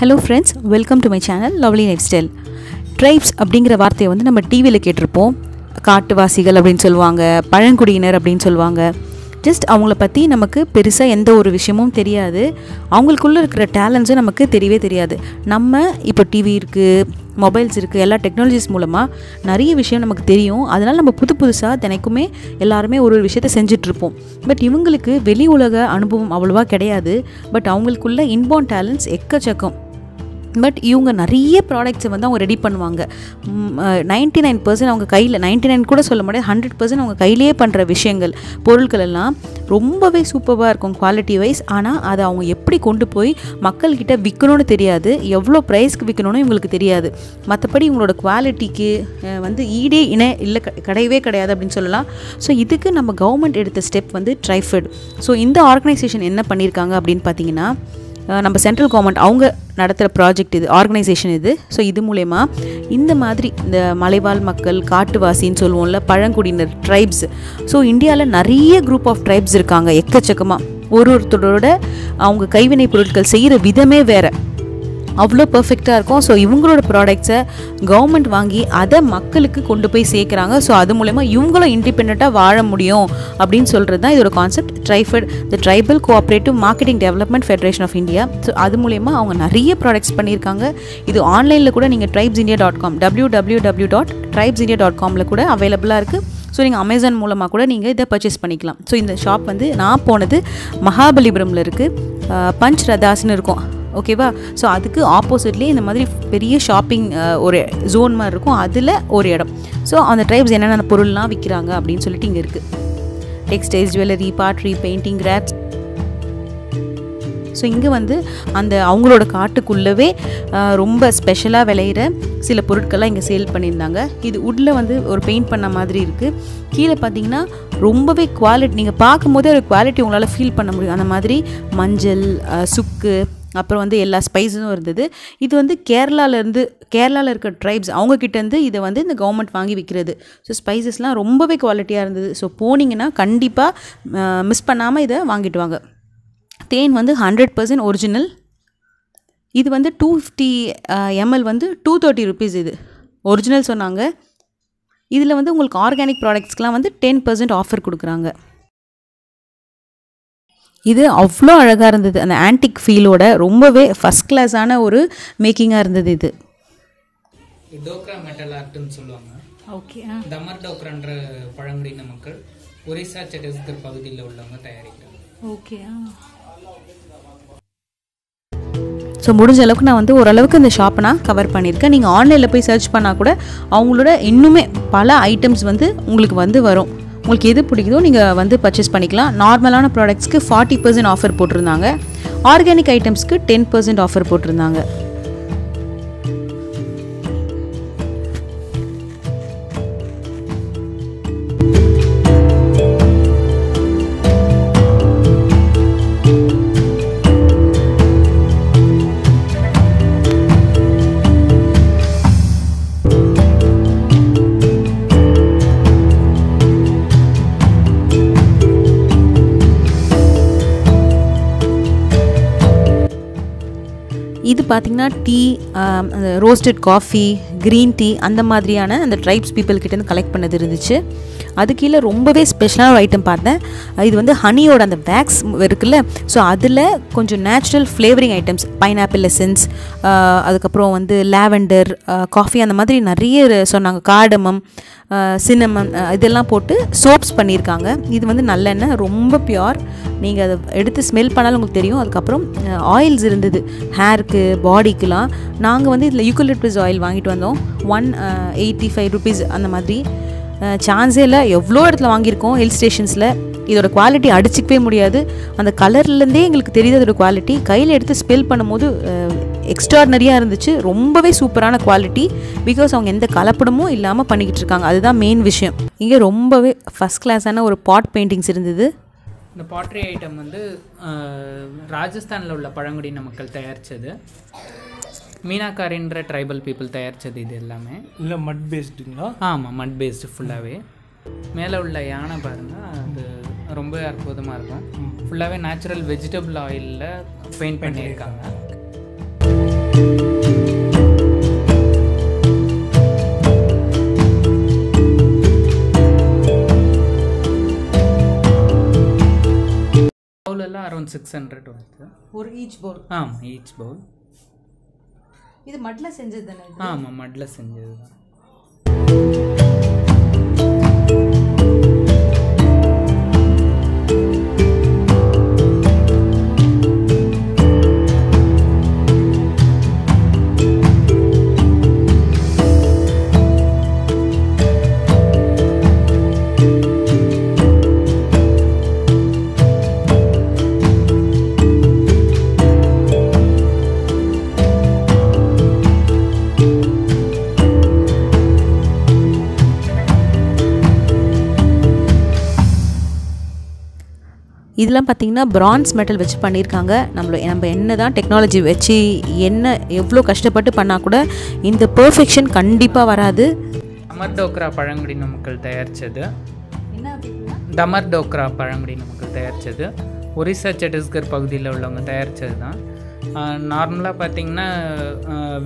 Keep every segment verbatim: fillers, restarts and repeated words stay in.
Hello friends, welcome to my channel Lovely Nextel. Tribes அப்படிங்கற வார்த்தையை வந்து நம்ம டிவில கேட்டிருப்போம். காட்டுவாசிகள் அப்படினு சொல்வாங்க, பழங்குடியினர் அப்படினு சொல்வாங்க. ஜஸ்ட் அவங்கள பத்தி நமக்கு பெருசா எந்த ஒரு விஷயமும் தெரியாது. அவங்களுக்குள்ள இருக்கிற டாலண்ட்ஸ் நமக்கு தெரியவே தெரியாது. நம்ம இப்போ டிவி இருக்கு, மொபைல்ஸ் இருக்கு, எல்லா டெக்னாலஜிஸ் மூலமா நிறைய விஷயம் நமக்கு தெரியும். அதனால நம்ம புது புதுசா தினைக்குமே எல்லாருமே ஒரு ஒரு விஷயத்தை செஞ்சுட்டு இருப்போம். பட் இவங்களுக்கு வெளி உலக அனுபவம் அவ்வளவா கிடையாது. பட் அவங்களுக்குள்ள இன்பார்ன் டேலண்ட்ஸ் எக்கச்சக்கம். பட் இவங்க நிறைய ப்ராடக்ட்ஸை வந்து அவங்க ரெடி பண்ணுவாங்க. நைன்டி நைன் பர்சன்ட் அவங்க கையில் நைன்டி நைன் கூட சொல்ல முடியாது ஹண்ட்ரட் பர்சன்ட் அவங்க கையிலேயே பண்ணுற விஷயங்கள் பொருட்கள் எல்லாம் ரொம்பவே சூப்பராக இருக்கும் குவாலிட்டி வைஸ். ஆனால் அதை அவங்க எப்படி கொண்டு போய் மக்கள்கிட்ட விற்கணும்னு தெரியாது, எவ்வளோ ப்ரைஸ்க்கு விற்கணும்னு இவங்களுக்கு தெரியாது. மற்றபடி இவங்களோட குவாலிட்டிக்கு வந்து ஈடே இணை இல்லை கிடையவே கிடையாது அப்படின்னு சொல்லலாம். ஸோ இதுக்கு நம்ம கவர்மெண்ட் எடுத்த ஸ்டெப் வந்து ட்ரைஃபெட். ஸோ இந்த ஆர்கனைசேஷன் என்ன பண்ணியிருக்காங்க அப்படின்னு பார்த்தீங்கன்னா, நம்ம சென்ட்ரல் கவர்மெண்ட் அவங்க நடத்துகிற ப்ராஜெக்ட் இது, ஆர்கனைசேஷன் இது. ஸோ இது மூலயமா இந்த மாதிரி இந்த மலைவாழ் மக்கள், காட்டுவாசின்னு சொல்லுவோம்ல, பழங்குடியினர் ட்ரைப்ஸ். ஸோ இந்தியாவில் நிறைய குரூப் ஆஃப் ட்ரைப்ஸ் இருக்காங்க எக்கச்சக்கமாக. ஒரு ஒருத்தரோட அவங்க கைவினை பொருட்கள் செய்கிற விதமே வேறு, அவ்வளோ பர்ஃபெக்டாக இருக்கும். ஸோ இவங்களோட ப்ராடக்ட்ஸை கவர்மெண்ட் வாங்கி அதை மக்களுக்கு கொண்டு போய் சேர்க்குறாங்க. ஸோ அது மூலமா இவங்களும் இண்டிபெண்ட்டாக வாழ முடியும் அப்படின்னு சொல்கிறது தான் இதோட concept TRIFED, the tribal cooperative marketing development federation of India. So அது மூலமா அவங்க நிறைய ப்ராடக்ட்ஸ் பண்ணியிருக்காங்க. இது ஆன்லைனில் கூட நீங்கள் tribes India dot com W W W dot tribes India டாட் காமில் கூட அவைலபிளாக இருக்குது. ஸோ நீங்கள் அமேசான் மூலமாக கூட நீங்கள் இதை பர்ச்சேஸ் பண்ணிக்கலாம். ஸோ இந்த ஷாப் வந்து நான் போனது மகாபலிபுரமில் இருக்குது, பஞ்ச் ரதாஸ்ன்னு இருக்கும், ஓகேவா. ஸோ அதுக்கு ஆப்போசிட்லேயே இந்த மாதிரி பெரிய ஷாப்பிங் ஒரு ஜோன் மாதிரி இருக்கும், அதில் ஒரு இடம். ஸோ அந்த ட்ரைப்ஸ் என்னென்ன பொருள்லாம் விற்கிறாங்க அப்படின்னு சொல்லிட்டு இங்கே இருக்குது. Textiles, jewellery, pottery, painting, crafts. So இங்கே வந்து அந்த அவங்களோட காட்டுக்குள்ளவே ரொம்ப ஸ்பெஷலாக விளையிற சில பொருட்கள்லாம் இங்கே சேல் பண்ணியிருந்தாங்க. இது உட்டில் வந்து ஒரு பெயிண்ட் பண்ண மாதிரி இருக்குது. கீழே பார்த்தீங்கன்னா ரொம்பவே குவாலிட்டி, நீங்கள் பார்க்கும்போதே ஒரு குவாலிட்டி உங்களால் ஃபீல் பண்ண முடியும். அந்த மாதிரி மஞ்சள், சுக்கு, அப்புறம் வந்து எல்லா ஸ்பைஸும் இருந்தது. இது வந்து கேரளாவிலேருந்து, கேரளாவில் இருக்க ட்ரைப்ஸ் அவங்கக்கிட்டேருந்து இதை வந்து இந்த கவர்மெண்ட் வாங்கி விற்கிறது. ஸோ ஸ்பைசஸ்லாம் ரொம்பவே குவாலிட்டியாக இருந்தது. ஸோ போனீங்கன்னா கண்டிப்பாக மிஸ் பண்ணாமல் இதை வாங்கிட்டு வாங்க. தேன் வந்து ஹண்ட்ரட் பர்சன்ட் ஒரிஜினல். இது வந்து டூ ஃபிஃப்டி எம்எல் வந்து டூ தேர்ட்டி ருபீஸ் இது ஒரிஜினல் சொன்னாங்க. இதில் வந்து உங்களுக்கு ஆர்கானிக் ப்ராடக்ட்ஸ்க்கெலாம் வந்து டென் பர்சன்ட் ஆஃபர் கொடுக்குறாங்க. இது அவ்வளோ அழகாக இருந்தது, அந்த ஆன்டிக் ஃபீலோட ரொம்பவே ஃபஸ்ட் கிளாஸான ஒரு மேக்கிங்காக இருந்தது. இது டோக்ரா மெட்டல் ஆர்ட்னு சொல்லுவாங்க. ஓகே, தமர் டோக்ரான்ற பழங்குடியின மக்கள் ஒரிசா சட்டீஸ்கர் பகுதியில் உள்ளவங்க தயாரிக்கிறாங்க. ஓகே. ஸோ முடிஞ்ச அளவுக்கு நான் வந்து ஓரளவுக்கு இந்த ஷாப்பை நான் கவர் பண்ணியிருக்கேன். நீங்கள் ஆன்லைனில் போய் சர்ச் பண்ணால் கூட அவங்களோட இன்னுமே பல ஐட்டம்ஸ் வந்து உங்களுக்கு வந்து வரும். உங்களுக்கு எது பிடிக்குதோ நீங்கள் வந்து பர்ச்சேஸ் பண்ணிக்கலாம். நார்மலான ப்ராடக்ட்ஸ்க்கு ஃபார்ட்டி பர்சன்ட் ஆஃபர் போட்டிருந்தாங்க, ஆர்கானிக் ஐட்டம்ஸ்க்கு டென் பர்சன்ட் ஆஃபர் போட்டிருந்தாங்க. இது பார்த்திங்கன்னா tea, roasted coffee, green tea, அந்த மாதிரியான அந்த ட்ரைப்ஸ் பீப்புள்கிட்டேருந்து கலெக்ட் பண்ணது இருந்துச்சு. அது கீழே ரொம்பவே ஸ்பெஷலான ஐட்டம் பார்த்தேன். இது வந்து ஹனியோட அந்த வேக்ஸ் இருக்குல்ல, ஸோ அதில் கொஞ்சம் natural flavouring items, pineapple essence, அதுக்கப்புறம் வந்து லாவெண்டர், காஃபி, அந்த மாதிரி நிறைய சொன்னாங்க. கார்டமம், சின்னமம், இதெல்லாம் போட்டு சோப்ஸ் பண்ணியிருக்காங்க. இது வந்து நல்லெண்ணெய், ரொம்ப பியூர். நீங்கள் அதை எடுத்து ஸ்மெல் பண்ணாலும் உங்களுக்கு தெரியும். அதுக்கப்புறம் ஆயில்ஸ் இருந்தது ஹேருக்கு, பாடிக்குலாம். நாங்கள் வந்து இதில் யூக்கலிப்டஸ் ஆயில் வாங்கிட்டு வந்தோம், ஒன் எயிட்டி ஃபைவ் ருபீஸ் அந்த மாதிரி. சான்ஸே இல்லை, எவ்வளோ இடத்துல வாங்கியிருக்கோம் ஹில் ஸ்டேஷன்ஸில். இதோட குவாலிட்டி அடிச்சிக்கவே முடியாது. அந்த கலர்லேருந்தே எங்களுக்கு தெரியுது அதோட குவாலிட்டி. கையில் எடுத்து ஸ்பெல் பண்ணும்போது எக்ஸ்ட்ராடனரியாக இருந்துச்சு, ரொம்பவே சூப்பரான குவாலிட்டி. பிகாஸ் அவங்க எந்த கலப்படமும் இல்லாமல் பண்ணிக்கிட்டு இருக்காங்க, அதுதான் மெயின் விஷயம். இங்கே ரொம்பவே ஃபஸ்ட் கிளாஸான ஒரு பாட் பெயிண்டிங்ஸ் இருந்தது. இந்த பாட்ரி ஐட்டம் வந்து ராஜஸ்தானில் உள்ள பழங்குடியின மக்கள் தயாரித்தது, மீனாக்காரின்ற ட்ரைபல் பீப்புள் தயாரித்தது. இது எல்லாமே இல்லை மட் பேஸ்டுங்களா? ஆமாம், மட் பேஸ்டு ஃபுல்லாகவே. மேலே உள்ள யானை பாருங்கள், அது ரொம்ப அற்புதமாக இருக்கும். ஃபுல்லாகவே நேச்சுரல் வெஜிடபிள் ஆயிலில் பெயிண்ட் பண்ணியிருக்காங்க. around six hundred for each bowl. Ah, each bowl. This madla senjadana. Ah, madla senjadana. இதெல்லாம் பாத்தீங்கன்னா bronze metal வெச்சு பண்ணிருக்காங்க. நம்ம நம்ம என்னதான் டெக்னாலஜி வெச்சு என்ன எவ்ளோ கஷ்டப்பட்டு பண்ணா கூட இந்த பெர்ஃபெக்ஷன் கண்டிப்பா வராது. டமர் டோக்ரா பழங்குடி மக்கள் தயாரிச்சது. என்ன அப்படினா டமர் டோக்ரா பழங்குடி மக்கள் தயாரிச்சது. ஒரிசா சட்டீஸ்கர் பகுதியில் உள்ளவங்க தயாரிச்சது தான். நார்மலா பாத்தீங்கன்னா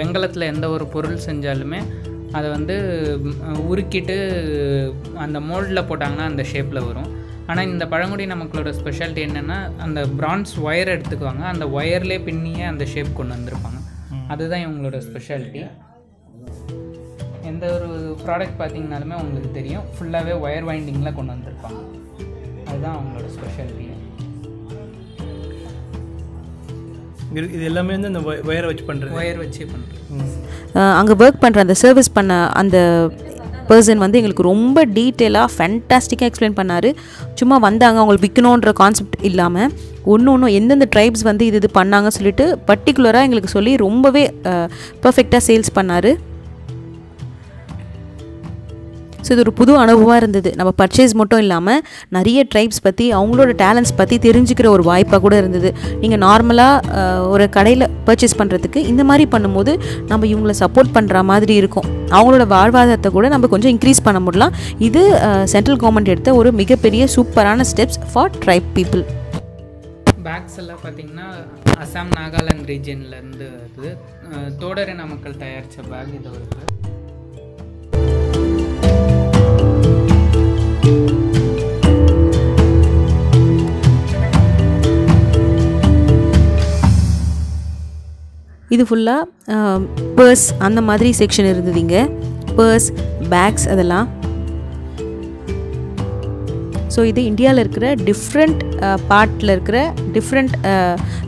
வெங்கலத்துல எந்த ஒரு பொருள் செஞ்சாலுமே அது வந்து உருக்கிட்டு அந்த மோல்ட்ல போட்டாங்கன்னா அந்த ஷேப்ல வரும். ஆனா இந்த பழங்குடி நமக்களோட ஸ்பெஷாலிட்டி என்னன்னா அந்த bronze wire எடுத்துக்குவாங்க அந்த வயர்லயே பின்னியே அந்த ஷேப் கொண்டு வந்திருப்பாங்க அதுதான் இவங்களோட ஸ்பெஷாலிட்டி எந்த ஒரு ப்ராடக்ட் பாத்தீங்கனாலுமே உங்களுக்கு தெரியும் ஃபுல்லாவே வயர் வைண்டிங்ல கொண்டு வந்திருப்பாங்க அதுதான் அவங்களோட ஸ்பெஷாலிட்டி இது எல்லாமே வந்து அந்த வயர் வச்சு பண்றது வயர் வச்சு பண்றது அங்க வர்க் பண்ற அந்த சர்வீஸ் பண்ண அந்த பர்சன் வந்து எங்களுக்கு ரொம்ப டீட்டெயிலாக ஃபேண்டாஸ்டிக்காக எக்ஸ்பிளைன் பண்ணார் சும்மா வந்தாங்க அவங்களுக்கு விற்கணுன்ற கான்செப்ட் இல்லாமல் ஒன்று ஒன்று எந்தெந்த ட்ரைப்ஸ் வந்து இது இது பண்ணாங்கன்னு சொல்லிட்டு பர்டிகுலராக எங்களுக்கு சொல்லி ரொம்பவே பர்ஃபெக்டாக சேல்ஸ் பண்ணார் ஸோ இது ஒரு புது அனுபவமாக இருந்தது நம்ம பர்ச்சேஸ் மட்டும் இல்லாமல் நிறைய ட்ரைப்ஸ் பற்றி அவங்களோட டேலண்ட்ஸ் பற்றி தெரிஞ்சுக்கிற ஒரு வாய்ப்பாக கூட இருந்தது நீங்கள் நார்மலாக ஒரு கடையில் பர்ச்சேஸ் பண்ணுறதுக்கு இந்த மாதிரி பண்ணும்போது நம்ம இவங்களை சப்போர்ட் பண்ணுற மாதிரி இருக்கும் அவங்களோட வாழ்வாதாரத்தை கூட நம்ம கொஞ்சம் இன்க்ரீஸ் பண்ண முடியலாம் இது சென்ட்ரல் கவர்மெண்ட் எடுத்த ஒரு மிகப்பெரிய சூப்பரான steps for tribe people packs எல்லாம் பார்த்தீங்கன்னா அசாம் நாகாலாந்து ரீஜன்லேருந்து வருது தோடரின மக்கள் தயாரித்த பேக் இது வருது இது ஃபுல்லாக பர்ஸ் அந்த மாதிரி செக்ஷன் இருந்ததுங்க பர்ஸ் பேக்ஸ் அதெல்லாம் ஸோ இது இந்தியாவில் இருக்கிற டிஃப்ரெண்ட் பார்ட்டில் இருக்கிற டிஃப்ரெண்ட்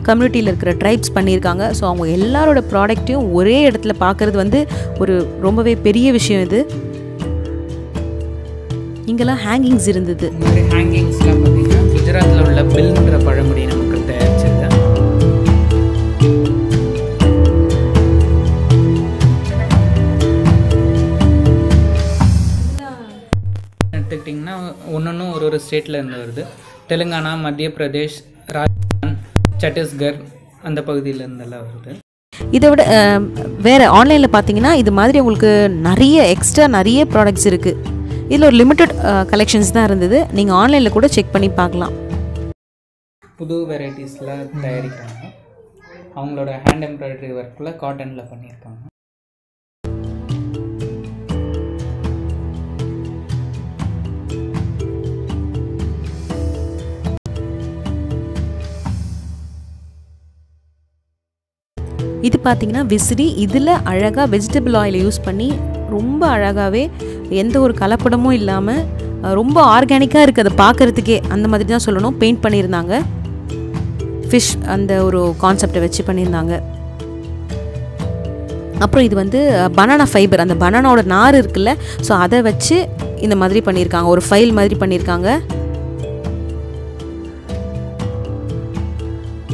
கம்யூனிட்டியில் இருக்கிற ட்ரைப்ஸ் பண்ணியிருக்காங்க ஸோ அவங்க எல்லாரோட ப்ராடக்ட்டையும் ஒரே இடத்துல பார்க்குறது வந்து ஒரு ரொம்பவே பெரிய விஷயம் இது இங்கெல்லாம் ஹேங்கிங்ஸ் இருந்தது ஹேங்கிங்ஸ்லாம் பார்த்தீங்கன்னா குஜராத்தில் உள்ள பில்ன்ற பழங்குடி நமக்கு தயாரிச்சது எடுத்துக்கிட்டிங்கன்னா ஒன்னொன்னு ஒரு ஒரு ஸ்டேட்ல இருந்து வருது தெலுங்கானா மத்திய பிரதேஷ் ராஜஸ்தான் சத்தீஸ்கர் அந்த பகுதியில இருந்தெல்லாம் வருது இதை விட வேற ஆன்லைனில் பார்த்தீங்கன்னா இது மாதிரி உங்களுக்கு நிறைய எக்ஸ்ட்ரா நிறைய ப்ராடக்ட்ஸ் இருக்கு இதில் ஒரு லிமிட்டட் கலெக்ஷன்ஸ் தான் இருந்தது நீங்கள் ஆன்லைனில் கூட செக் பண்ணி பார்க்கலாம் புது வெரைட்டிஸ்லாம் தயாரிக்கிறாங்க அவங்களோட ஹேண்ட் எம்ப்ராய்டரி ஒர்க்கில் காட்டனில் பண்ணியிருக்காங்க இது பார்த்தீங்கன்னா விசிறி இதில் அழகாக வெஜிடபிள் ஆயில் யூஸ் பண்ணி ரொம்ப அழகாகவே எந்த ஒரு கலப்படமும் இல்லாமல் ரொம்ப ஆர்கானிக்காக இருக்குது அதை பார்க்குறதுக்கே அந்த மாதிரி தான் சொல்லணும் பெயிண்ட் பண்ணியிருந்தாங்க ஃபிஷ் அந்த ஒரு கான்செப்டை வச்சு பண்ணியிருந்தாங்க அப்புறம் இது வந்து பனானா ஃபைபர் அந்த பனானாவோட நார் இருக்குல்ல ஸோ அதை வச்சு இந்த மாதிரி பண்ணியிருக்காங்க ஒரு ஃபைல் மாதிரி பண்ணியிருக்காங்க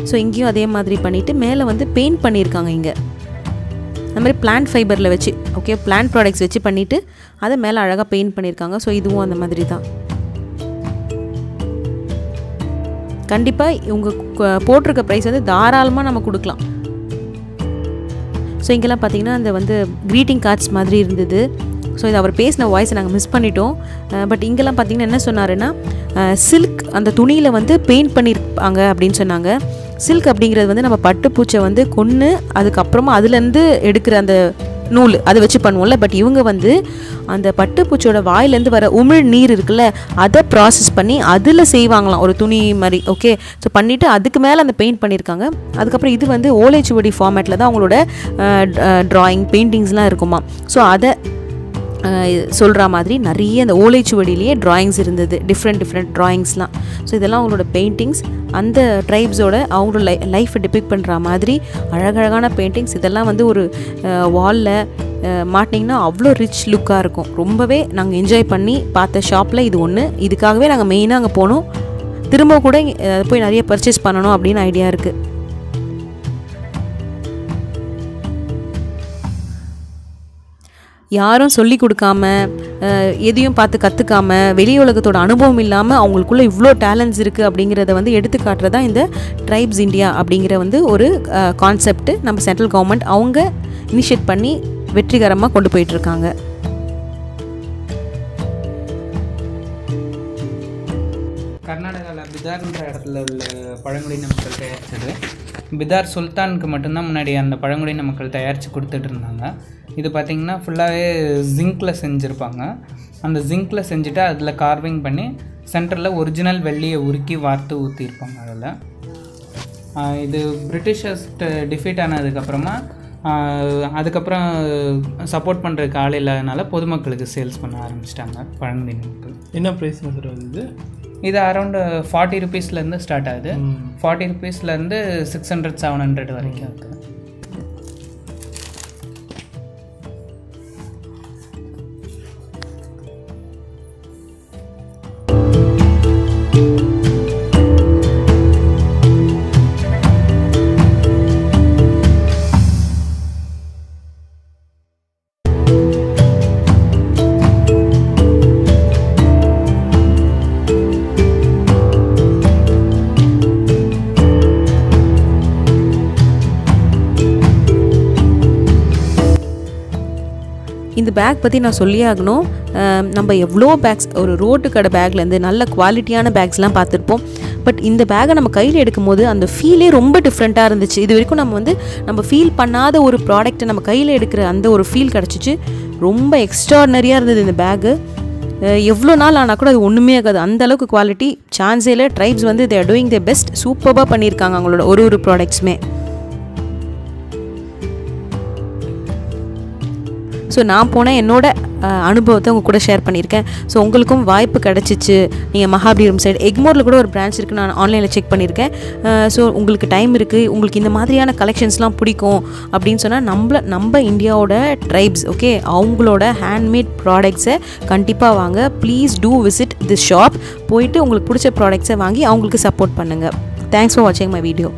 ஸோ இங்கேயும் அதே மாதிரி பண்ணிவிட்டு மேலே வந்து பெயிண்ட் பண்ணியிருக்காங்க இங்கே அந்த மாதிரி பிளான்ட் ஃபைபரில் வச்சு ஓகே பிளான்ட் ப்ராடக்ட்ஸ் வச்சு பண்ணிவிட்டு அதை மேலே அழகாக பெயிண்ட் பண்ணியிருக்காங்க ஸோ இதுவும் அந்த மாதிரி தான் கண்டிப்பாக இவங்க போட்டிருக்க ப்ரைஸ் வந்து தாராளமாக நம்ம கொடுக்கலாம் ஸோ இங்கெல்லாம் பார்த்தீங்கன்னா அந்த வந்து க்ரீட்டிங் கார்ட்ஸ் மாதிரி இருந்தது ஸோ இது அவர் பேசின வாய்ஸை நாங்கள் மிஸ் பண்ணிட்டோம் பட் இங்கெல்லாம் பார்த்தீங்கன்னா என்ன சொன்னாருன்னா சில்க் அந்த துணியில் வந்து பெயிண்ட் பண்ணியிருப்பாங்க அப்படின்னு சொன்னாங்க சில்க் அப்படிங்கிறது வந்து நம்ம பட்டுப்பூச்சை வந்து கொன்று அதுக்கப்புறமா அதுலேருந்து எடுக்கிற அந்த நூல் அதை வச்சு பண்ணுவோம்ல. பட் இவங்க வந்து அந்த பட்டுப்பூச்சியோட வாயிலேருந்து வர உமிழ் நீர் இருக்குல்ல, அதை ப்ராசஸ் பண்ணி அதில் செய்வாங்களாம் ஒரு துணி மாதிரி. ஓகே, ஸோ பண்ணிவிட்டு அதுக்கு மேலே அந்த பெயிண்ட் பண்ணியிருக்காங்க. அதுக்கப்புறம் இது வந்து ஓலைச்சுவடி ஃபார்மேட்டில் தான் அவங்களோட ட்ராயிங் பெயிண்டிங்ஸ்லாம் இருக்குமா. ஸோ அதை சொல்கிற மாதிரி நிறைய அந்த ஓலைச்சுவடியிலேயே ட்ராயிங்ஸ் இருந்தது, டிஃப்ரெண்ட் டிஃப்ரெண்ட் ட்ராயிங்ஸ்லாம். ஸோ இதெல்லாம் அவங்களோட பெயிண்டிங்ஸ், அந்த ட்ரைப்ஸோட அவங்களோட லை லைஃப்பை டிபிக் பண்ணுற மாதிரி அழகழகான பெயிண்டிங்ஸ். இதெல்லாம் வந்து ஒரு வாலில் மாட்டினிங்கன்னா அவ்வளோ ரிச் லுக்காக இருக்கும். ரொம்பவே நாங்கள் என்ஜாய் பண்ணி பார்த்த ஷாப்பில் இது ஒன்று. இதுக்காகவே நாங்கள் மெயினாக அங்கே போனோம். திரும்ப கூட போய் நிறைய பர்ச்சேஸ் பண்ணணும் அப்படின்னு ஐடியா இருக்குது. யாரும் சொல்லி கொடுக்காம, எதையும் பார்த்து கற்றுக்காம, வெளி உலகத்தோட அனுபவம் இல்லாமல் அவங்களுக்குள்ளே இவ்வளோ டேலண்ட்ஸ் இருக்குது அப்படிங்கிறத வந்து எடுத்து காட்டுறதா இந்த ட்ரைப்ஸ் இந்தியா அப்படிங்கிற வந்து ஒரு கான்செப்ட் நம்ம சென்ட்ரல் கவர்மெண்ட் அவங்க இனிஷியேட் பண்ணி வெற்றிகரமாக கொண்டு போயிட்டுருக்காங்க. கர்நாடகாவில் பிதார்ன்ற இடத்துல உள்ள பழங்குடியின மக்கள் தயாரிச்சது, பிதார் சுல்தானுக்கு மட்டும்தான் முன்னாடி அந்த பழங்குடியின மக்கள் தயாரித்து கொடுத்துட்டு இருந்தாங்க. இது பார்த்திங்கன்னா ஃபுல்லாகவே ஜிங்கில் செஞ்சுருப்பாங்க. அந்த ஜிங்கில் செஞ்சுட்டு அதில் கார்விங் பண்ணி சென்டரில் ஒரிஜினல் வெள்ளியை உருக்கி வார்த்து ஊற்றிருப்பாங்க. அதில் இது பிரிட்டிஷர்ஸ்ட டிஃபீட் ஆனதுக்கப்புறமா அதுக்கப்புறம் சப்போர்ட் பண்ணுறதுக்கு ஆள் இல்லாதனால பொதுமக்களுக்கு சேல்ஸ் பண்ண ஆரம்பிச்சிட்டாங்க பழங்குடியின மக்கள். என்ன ப்ரைஸ் வந்து இது இது அரௌண்டு ஃபார்ட்டி ருபீஸ்லேருந்து ஸ்டார்ட் ஆகுது. ஃபார்ட்டி ருபீஸ்லேருந்து சிக்ஸ் ஹண்ட்ரட் செவன் ஹண்ட்ரட் வரைக்கும் இருக்குது. இந்த பேக் பற்றி நான் சொல்லி ஆகணும். நம்ம எவ்வளோ பேக்ஸ் ஒரு ரோட்டு கடை பேக்லேருந்து நல்ல குவாலிட்டியான பேக்ஸ்லாம் பார்த்துருப்போம். பட் இந்த பேக்கை நம்ம கையில் எடுக்கும்போது அந்த ஃபீலே ரொம்ப டிஃப்ரெண்ட்டாக இருந்துச்சு. இது வரைக்கும் நம்ம வந்து நம்ம ஃபீல் பண்ணாத ஒரு ப்ராடக்ட்டை நம்ம கையில் எடுக்கிற அந்த ஒரு ஃபீல் கிடச்சிச்சு. ரொம்ப எக்ஸ்ட்ராடனரியாக இருந்தது இந்த பேக்கு. எவ்வளோ நாள் ஆனால் கூட அது ஒன்றுமே ஆகாது, அந்தளவுக்கு குவாலிட்டி. சான்ஸேல ட்ரைப்ஸ் வந்து they are doing the best. சூப்பராக பண்ணியிருக்காங்க அவங்களோட ஒரு ஒரு ப்ராடக்ட்ஸுமே. ஸோ நான் போனேன், என்னோட அனுபவத்தை உங்கள் கூட ஷேர் பண்ணியிருக்கேன். ஸோ உங்களுக்கும் வாய்ப்பு கிடச்சிச்சு, நீங்கள் மகாபலிபுரம் சைடு எக்மோரில் கூட ஒரு பிரான்ச் இருக்குது, நான் ஆன்லைனில் செக் பண்ணியிருக்கேன். ஸோ உங்களுக்கு டைம் இருக்குது, உங்களுக்கு இந்த மாதிரியான கலெக்ஷன்ஸ்லாம் பிடிக்கும் அப்படின்னு சொன்னால் நம்மள நம்ம இந்தியாவோட ட்ரைப்ஸ் ஓகே அவங்களோட ஹேண்ட்மேட் ப்ராடக்ட்ஸை கண்டிப்பாக வாங்க. Please do visit this shop. போயிட்டு உங்களுக்கு பிடிச்ச ப்ராடக்ட்ஸை வாங்கி அவங்களுக்கு சப்போர்ட் பண்ணுங்கள். தேங்க்ஸ் ஃபார் வாட்சிங் மை வீடியோ.